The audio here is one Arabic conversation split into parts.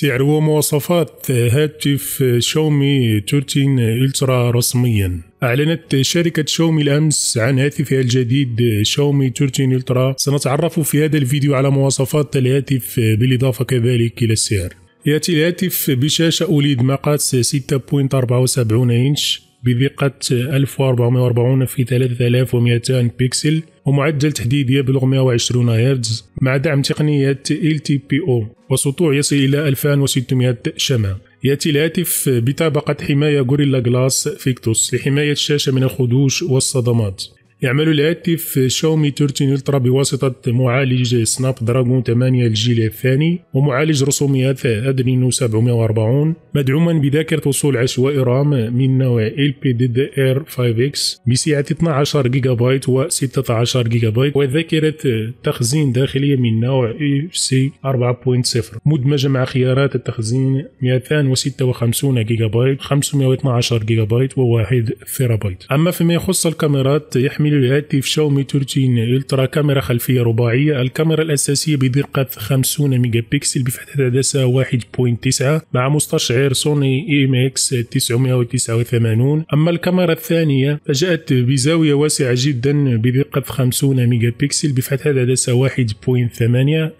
سعر ومواصفات هاتف شاومي 13 الترا رسميا. أعلنت شركة شاومي الأمس عن هاتفها الجديد شاومي 13 الترا. سنتعرف في هذا الفيديو على مواصفات الهاتف بالإضافة كذلك إلى السعر. يأتي الهاتف بشاشة أوليد مقاس 6.74 إنش بدقة 1440 في 3200 بكسل ومعدل تحديد يبلغ 120 هرتز مع دعم تقنية LTPO وسطوع يصل إلى 2600 شمع. يأتي الهاتف بطبقة حماية غوريلا جلاس فيكتوس لحماية الشاشة من الخدوش والصدمات. يعمل الهاتف شاومي 13 الترا بواسطة معالج سناب دراجون 8 الجيل الثاني ومعالج رسوميات أدرينو 740 مدعوما بذاكرة وصول عشوائي رام من نوع LPDDR5X بسعة 12 جيجا بايت و 16 جيجا بايت وذاكرة تخزين داخلية من نوع UFC 4.0 مدمجة مع خيارات التخزين 256 جيجا بايت 512 جيجا بايت و 1 ثيرابايت. أما فيما يخص الكاميرات، يحمل الهاتف شاومي 13 الترا كاميرا خلفية رباعية، الكاميرا الأساسية بدقة 50 ميجا بكسل بفتحة عدسة 1.9 مع مستشعر سوني IMX 989. أما الكاميرا الثانية فجاءت بزاوية واسعة جدا بدقة 50 ميجا بكسل بفتحة عدسة 1.8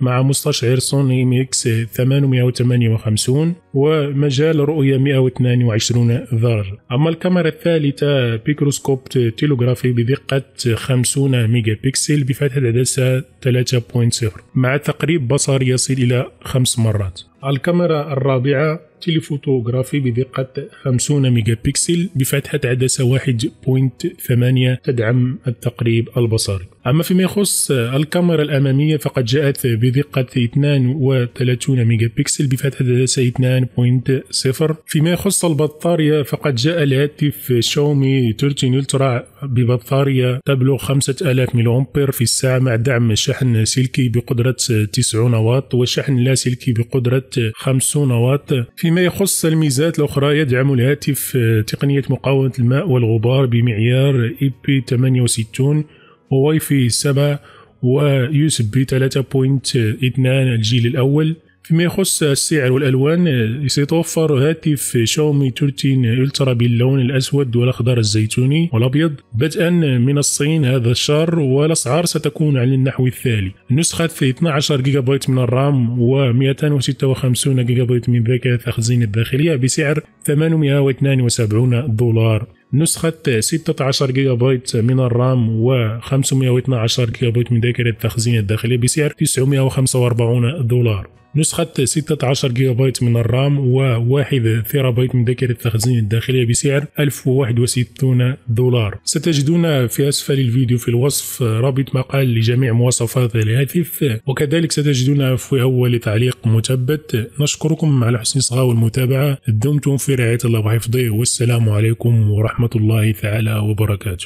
مع مستشعر سوني IMX 858 ومجال رؤية 122 ذراع. أما الكاميرا الثالثة بيكروسكوب تيلوغرافي بدقة 50 ميجا بكسل بفتحة عدسة 3.0 مع تقريب بصر يصل إلى 5 مرات. الكاميرا الرابعة تيليفوتوغرافي بدقة 50 ميجا بكسل بفتحة عدسة 1.8 تدعم التقريب البصري. أما فيما يخص الكاميرا الأمامية فقد جاءت بدقة 32 ميجا بكسل بفتحة عدسة 2.0. فيما يخص البطارية فقد جاء الهاتف شاومي 13 الترا ببطارية تبلغ 5000 ملي أمبير في الساعة مع دعم شحن سلكي بقدرة 90 واط وشحن لا سلكي بقدرة 50 واط. فيما يخص الميزات الأخرى، يدعم الهاتف تقنية مقاومة الماء والغبار بمعيار IP68 وواي فاي 7 وUSB 3.2 الجيل الأول. فيما يخص السعر والألوان، سيتوفر هاتف شاومي 13 الترا باللون الأسود والأخضر الزيتوني والأبيض بدءا من الصين هذا الشهر، والأسعار ستكون على النحو التالي: نسخة 12 جيجا بايت من الرام و 256 جيجا بايت من ذاكرة التخزين الداخلية بسعر $872. نسخة 16 جيجا بايت من الرام و 512 جيجا بايت من ذاكرة التخزين الداخلية بسعر $945. نسخة 16 جيجا بايت من الرام و1 ثيرابايت من ذاكرة التخزين الداخلية بسعر $1061. ستجدون في أسفل الفيديو في الوصف رابط مقال لجميع مواصفات الهاتف، وكذلك ستجدون في أول تعليق مثبت. نشكركم على حسن الصغاء والمتابعة. دمتم في رعاية الله وحفظه، والسلام عليكم ورحمة الله تعالى وبركاته.